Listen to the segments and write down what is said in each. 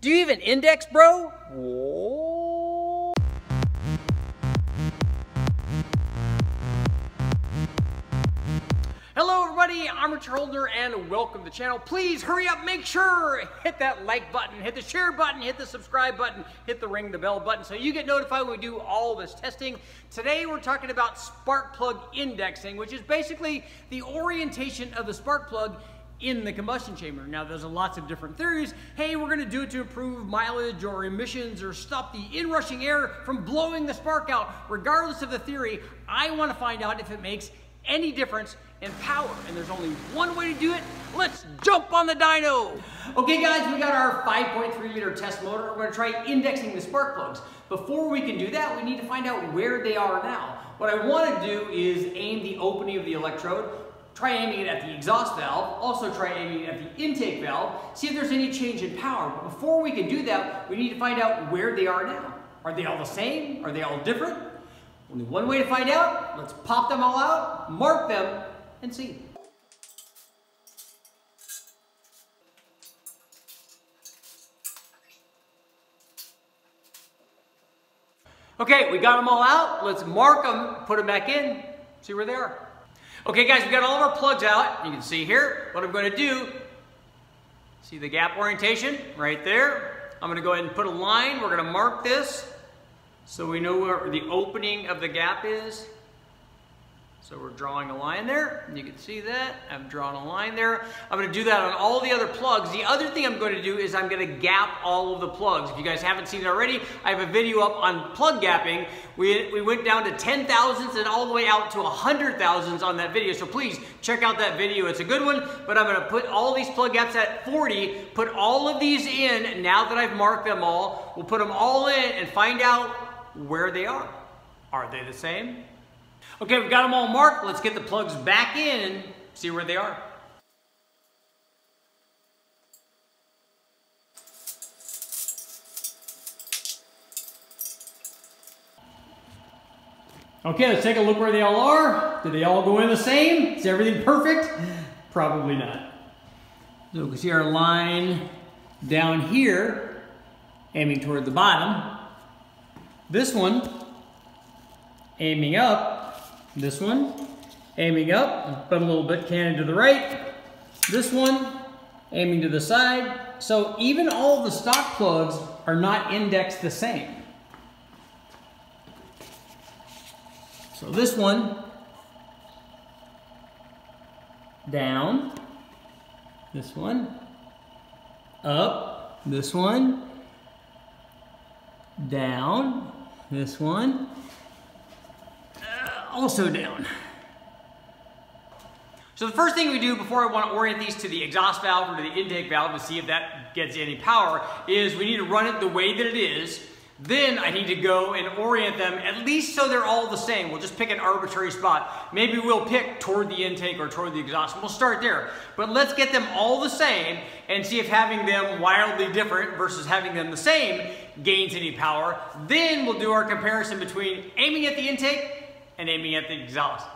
Do you even index, bro? Whoa. Hello everybody, I'm Richard Holdener and welcome to the channel. Please hurry up, make sure, hit that like button, hit the share button, hit the subscribe button, hit the ring the bell button so you get notified when we do all this testing. Today we're talking about spark plug indexing, which is basically the orientation of the spark plug in the combustion chamber. Now there's lots of different theories. Hey, we're gonna do it to improve mileage or emissions or stop the inrushing air from blowing the spark out. Regardless of the theory, I wanna find out if it makes any difference in power. And there's only one way to do it. Let's jump on the dyno. Okay guys, we got our 5.3 liter test motor. We're gonna try indexing the spark plugs. Before we can do that, we need to find out where they are now. What I wanna do is aim the opening of the electrode, try aiming it at the exhaust valve, also try aiming it at the intake valve, see if there's any change in power. But before we can do that, we need to find out where they are now. Are they all the same? Are they all different? Only one way to find out. Let's pop them all out, mark them, and see. Okay, we got them all out. Let's mark them, put them back in, see where they are. Okay guys, we got all of our plugs out. You can see here what I'm going to do. See the gap orientation right there. I'm going to go ahead and put a line. We're going to mark this so we know where the opening of the gap is. So we're drawing a line there. You can see that. I've drawn a line there. I'm going to do that on all the other plugs. The other thing I'm going to do is I'm going to gap all of the plugs. If you guys haven't seen it already, I have a video up on plug gapping. We went down to 10 thousandths and all the way out to 100 thousandths on that video. So please check out that video. It's a good one, but I'm going to put all these plug gaps at 40, put all of these in. Now that I've marked them all, we'll put them all in and find out where they are. Are they the same? Okay, we've got them all marked. Let's get the plugs back in, see where they are. Okay, let's take a look where they all are. Do they all go in the same? Is everything perfect? Probably not. So we can see our line down here, aiming toward the bottom. This one, aiming up. This one, aiming up, but a little bit canted to the right. This one, aiming to the side. So even all the stock plugs are not indexed the same. So this one, down. This one, up. This one, down. This one, also down. So the first thing we do before I want to orient these to the exhaust valve or to the intake valve to see if that gets any power is we need to run it the way that it is. Then I need to go and orient them at least so they're all the same. We'll just pick an arbitrary spot. Maybe we'll pick toward the intake or toward the exhaust. We'll start there. But let's get them all the same and see if having them wildly different versus having them the same gains any power. Then we'll do our comparison between aiming at the intake and aiming at the exhaust.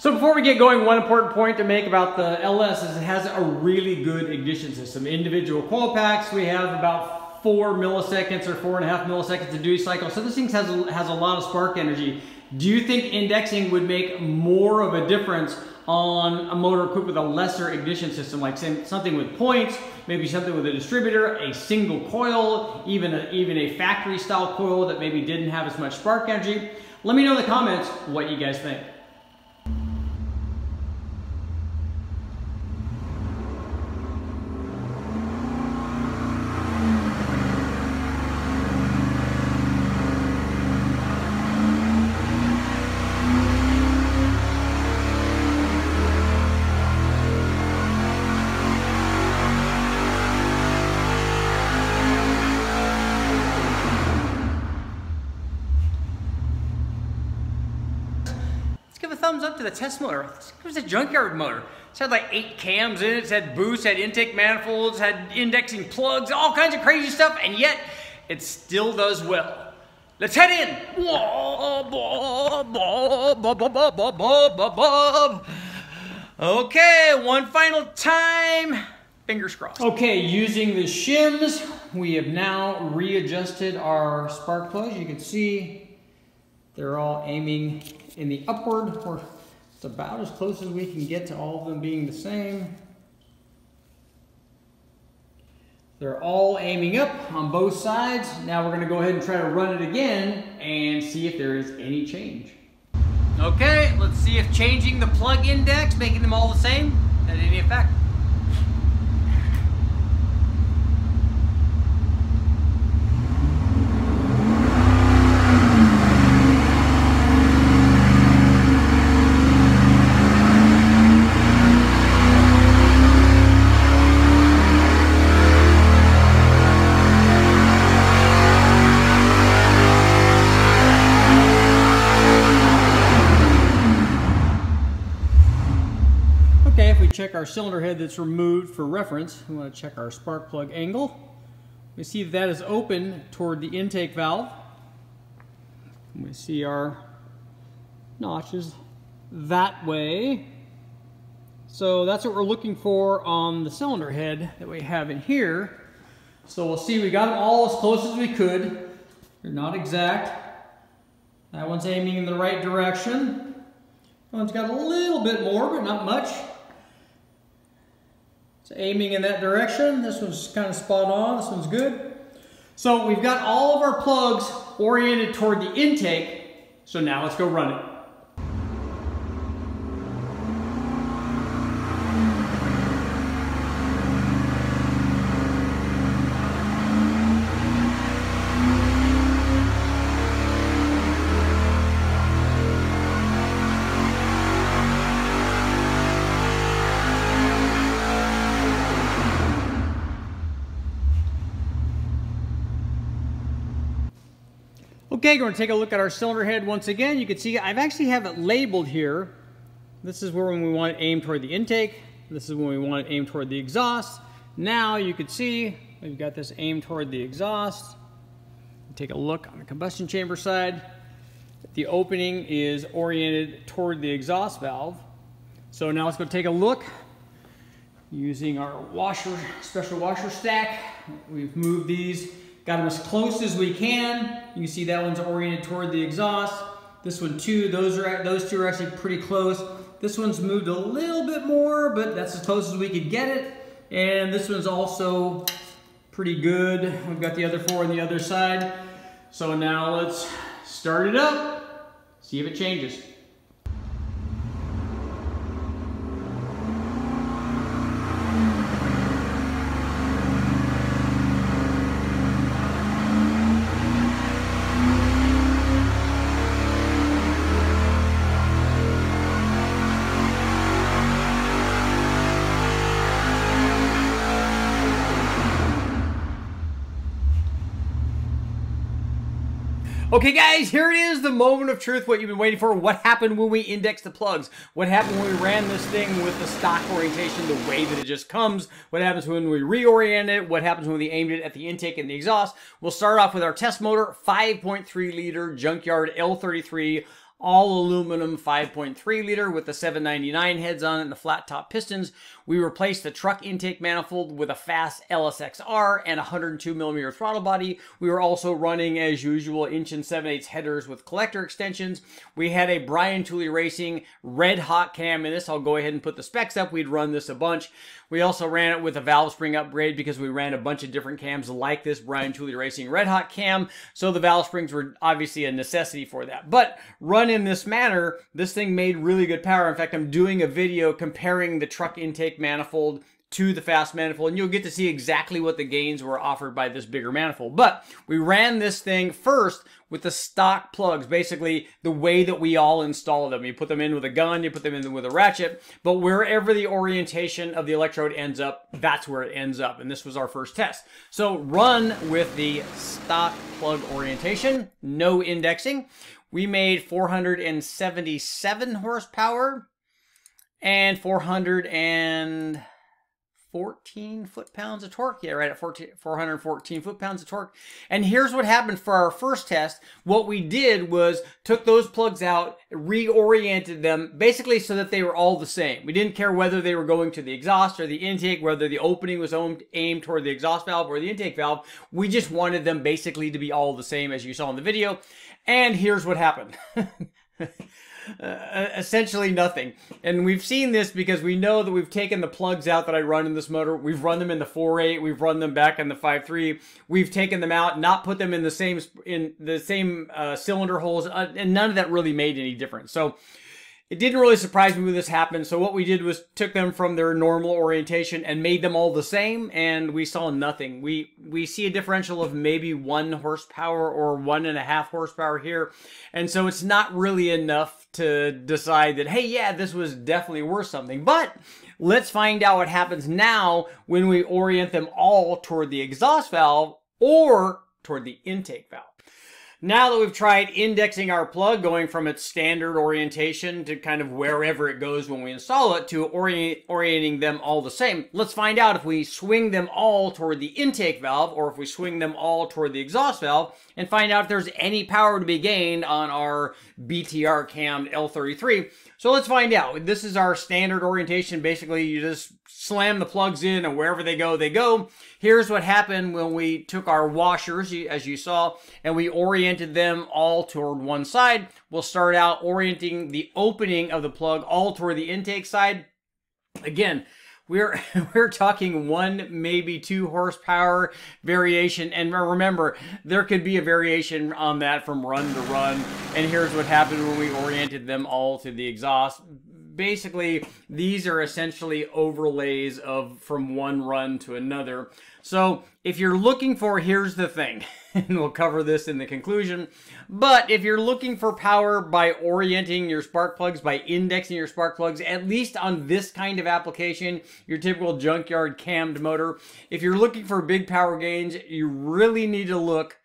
So before we get going, one important point to make about the LS is it has a really good ignition system. Individual coil packs, we have about 4 milliseconds or 4.5 milliseconds of duty cycle. So this thing has a lot of spark energy. Do you think indexing would make more of a difference on a motor equipped with a lesser ignition system, like something with points, maybe something with a distributor, a single coil, even a factory style coil that maybe didn't have as much spark energy? Let me know in the comments what you guys think. Give a thumbs up to the test motor. It was a junkyard motor. It's had like 8 cams in it. It's had boosts, had intake manifolds, had indexing plugs, all kinds of crazy stuff, and yet it still does well. Let's head in. Okay, one final time. Fingers crossed. Okay, using the shims, we have now readjusted our spark plugs. You can see they're all aiming in the upward, or it's about as close as we can get to all of them being the same. They're all aiming up on both sides. Now we're gonna go ahead and try to run it again and see if there is any change. Okay, let's see if changing the plug index, making them all the same, had any effect. Check our cylinder head that's removed for reference. We want to check our spark plug angle. We see that is open toward the intake valve. And we see our notches that way. So that's what we're looking for on the cylinder head that we have in here. So we'll see, we got them all as close as we could. They're not exact. That one's aiming in the right direction. That one's got a little bit more, but not much. Aiming in that direction. This one's kind of spot on. This one's good. So we've got all of our plugs oriented toward the intake. So now let's go run it. Okay, we're going to take a look at our cylinder head once again. You can see I've actually have it labeled here. This is where when we want it aimed toward the intake. This is when we want it aimed toward the exhaust. Now you can see we've got this aimed toward the exhaust. Take a look on the combustion chamber side. The opening is oriented toward the exhaust valve. So now let's go take a look using our washer, special washer stack. We've moved these. Got them as close as we can. You can see that one's oriented toward the exhaust. This one too, those two are actually pretty close. This one's moved a little bit more, but that's as close as we could get it. And this one's also pretty good. We've got the other four on the other side. So now let's start it up, see if it changes. Okay guys, here it is, the moment of truth, what you've been waiting for. What happened when we indexed the plugs? What happened when we ran this thing with the stock orientation, the way that it just comes? What happens when we reorient it? What happens when we aimed it at the intake and the exhaust? We'll start off with our test motor, 5.3 liter junkyard L33, all aluminum 5.3 liter with the 799 heads on it and the flat top pistons. We replaced the truck intake manifold with a FAST LSXR and 102 millimeter throttle body. We were also running, as usual, 1 7/8" headers with collector extensions. We had a Brian Tooley Racing red hot cam in this. I'll go ahead and put the specs up. We'd run this a bunch. We also ran it with a valve spring upgrade because we ran a bunch of different cams like this Brian Tooley Racing red hot cam. So the valve springs were obviously a necessity for that. But run in this manner, this thing made really good power. In fact, I'm doing a video comparing the truck intake manifold to the FAST manifold, and you'll get to see exactly what the gains were offered by this bigger manifold. But we ran this thing first with the stock plugs, basically the way that we all install them. You put them in with a gun, you put them in with a ratchet, but wherever the orientation of the electrode ends up, that's where it ends up. And this was our first test. So run with the stock plug orientation, no indexing. We made 477 horsepower and 400 and 14 foot-pounds of torque. Yeah, right at 414 foot-pounds of torque. And here's what happened for our first test. What we did was took those plugs out, reoriented them, basically so that they were all the same. We didn't care whether they were going to the exhaust or the intake, whether the opening was aimed toward the exhaust valve or the intake valve. We just wanted them basically to be all the same, as you saw in the video. And here's what happened. Essentially nothing. And we've seen this because we know that we've taken the plugs out that I run in this motor. We've run them in the 4.8. We've run them back in the 5.3. We've taken them out, not put them in the same cylinder holes, and none of that really made any difference. So it didn't really surprise me when this happened. So what we did was took them from their normal orientation and made them all the same, and we saw nothing. We see a differential of maybe 1 horsepower or 1.5 horsepower here. And so it's not really enough to decide that, hey, yeah, this was definitely worth something. But let's find out what happens now when we orient them all toward the exhaust valve or toward the intake valve. Now that we've tried indexing our plug, going from its standard orientation to kind of wherever it goes when we install it, to orienting them all the same, let's find out if we swing them all toward the intake valve or if we swing them all toward the exhaust valve, and find out if there's any power to be gained on our BTR cammed L33. So let's find out. This is our standard orientation. Basically, you just slam the plugs in and wherever they go, they go. Here's what happened when we took our washers, as you saw, and we oriented them all toward one side. We'll start out orienting the opening of the plug all toward the intake side. Again, we're talking 1, maybe 2 horsepower variation. And remember, there could be a variation on that from run to run. And here's what happened when we oriented them all to the exhaust. Basically, these are essentially overlays of from one run to another. So if you're looking for, here's the thing, and we'll cover this in the conclusion, but if you're looking for power by orienting your spark plugs, by indexing your spark plugs, at least on this kind of application, your typical junkyard cammed motor, if you're looking for big power gains, you really need to look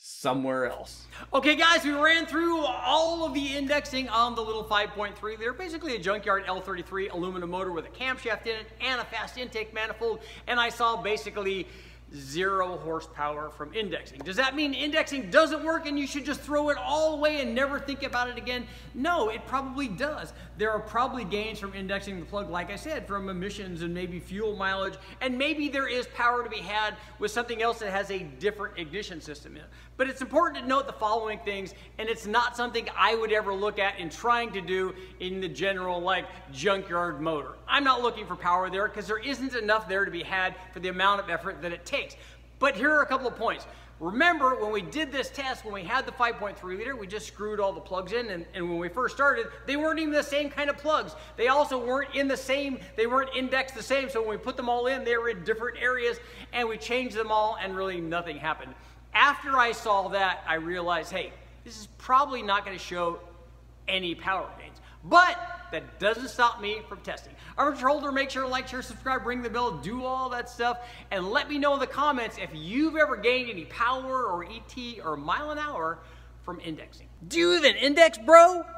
somewhere else. Okay guys, we ran through all of the indexing on the little 5.3 liter, basically a junkyard L33 aluminum motor with a camshaft in it and a fast intake manifold, and I saw basically 0 horsepower from indexing. Does that mean indexing doesn't work and you should just throw it all away and never think about it again? No, it probably does. There are probably gains from indexing the plug, like I said, from emissions and maybe fuel mileage, and maybe there is power to be had with something else that has a different ignition system in it. But it's important to note the following things, and it's not something I would ever look at in trying to do in the general, like, junkyard motor. I'm not looking for power there because there isn't enough there to be had for the amount of effort that it takes. But here are a couple of points. Remember, when we did this test, when we had the 5.3 liter, we just screwed all the plugs in, and when we first started, they weren't even the same kind of plugs. They also weren't in the same, they weren't indexed the same, so when we put them all in, they were in different areas, and we changed them all, and really nothing happened. After I saw that, I realized, hey, this is probably not going to show any power gains. But that doesn't stop me from testing. I'm Richard Holdener. Make sure to like, share, subscribe, ring the bell, do all that stuff, and let me know in the comments if you've ever gained any power or ET or mile an hour from indexing. Do you even index, bro?